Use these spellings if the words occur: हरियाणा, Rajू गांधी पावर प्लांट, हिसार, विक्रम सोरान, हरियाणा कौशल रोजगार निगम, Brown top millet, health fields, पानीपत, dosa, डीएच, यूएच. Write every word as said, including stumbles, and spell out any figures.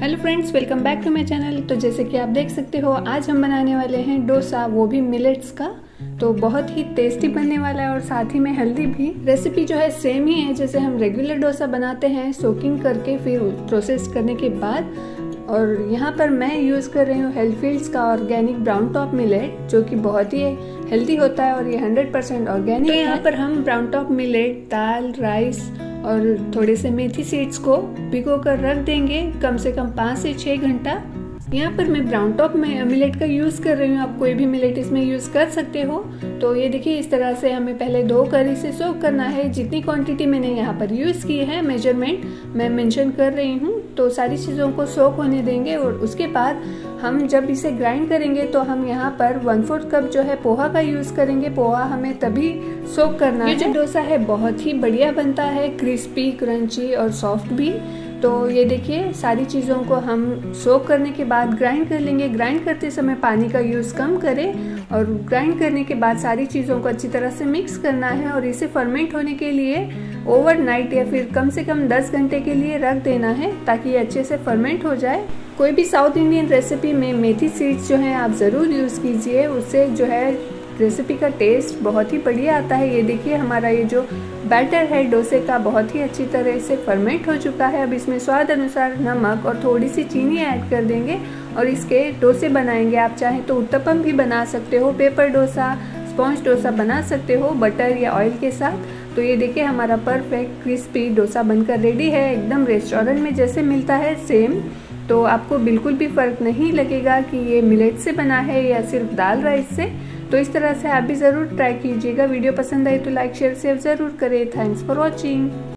Hello friends, welcome back to my channel. तो जैसे कि आप देख सकते हो, आज हम बनाने वाले हैं डोसा, वो भी मिलेट्स का। तो बहुत ही टेस्टी बनने वाला है और साथ ही में हेल्दी भी। रेसिपी जो है सेम ही है जैसे हम रेगुलर डोसा बनाते हैं, सोकिंग करके फिर प्रोसेस करने के बाद। और यहाँ पर मैं यूज़ कर रही हूँ हेल्थफील्ड्स का ऑर्गेनिक ब्राउन टॉप मिलेट, जो कि बहुत ही हेल्दी होता है और ये हंड्रेड परसेंट ऑर्गेनिक। तो यहाँ पर हम ब्राउन टॉप मिलेट, दाल, राइस और थोड़े से मेथी सीड्स को भिगो कर रख देंगे कम से कम पाँच से छः घंटा। यहाँ पर मैं ब्राउन टॉप में मिलेट का यूज़ कर रही हूँ, आप कोई भी मिलेट इसमें यूज़ कर सकते हो। तो ये देखिए, इस तरह से हमें पहले दो कर इसे सोक करना है। जितनी क्वांटिटी मैंने यहाँ पर यूज़ की है, मेजरमेंट मैं मेंशन कर रही हूँ। तो सारी चीज़ों को सोक होने देंगे और उसके बाद हम जब इसे ग्राइंड करेंगे तो हम यहाँ पर वन फोर्थ कप जो है पोहा का यूज़ करेंगे। पोहा हमें तभी सोक करना है। ये जो डोसा है बहुत ही बढ़िया बनता है, क्रिस्पी, क्रंची और सॉफ्ट भी। तो ये देखिए, सारी चीज़ों को हम सोक करने के बाद ग्राइंड कर लेंगे। ग्राइंड करते समय पानी का यूज़ कम करें और ग्राइंड करने के बाद सारी चीज़ों को अच्छी तरह से मिक्स करना है और इसे फर्मेंट होने के लिए ओवरनाइट या फिर कम से कम दस घंटे के लिए रख देना है, ताकि ये अच्छे से फर्मेंट हो जाए। कोई भी साउथ इंडियन रेसिपी में मेथी सीड्स जो हैं आप ज़रूर यूज़ कीजिए, उससे जो है रेसिपी का टेस्ट बहुत ही बढ़िया आता है। ये देखिए, हमारा ये जो बैटर है डोसे का बहुत ही अच्छी तरह से फर्मेंट हो चुका है। अब इसमें स्वाद अनुसार नमक और थोड़ी सी चीनी ऐड कर देंगे और इसके डोसे बनाएंगे। आप चाहे तो उत्तपम भी बना सकते हो, पेपर डोसा, स्पॉन्ज डोसा बना सकते हो बटर या ऑयल के साथ। तो ये देखिए, हमारा परफेक्ट क्रिस्पी डोसा बनकर रेडी है। एकदम रेस्टोरेंट में जैसे मिलता है सेम। तो आपको बिल्कुल भी फ़र्क नहीं लगेगा कि ये मिलेट से बना है या सिर्फ दाल राइस से। तो इस तरह से आप भी ज़रूर ट्राई कीजिएगा। वीडियो पसंद आए तो लाइक, शेयर, सेव ज़रूर करें। Thanks for watching.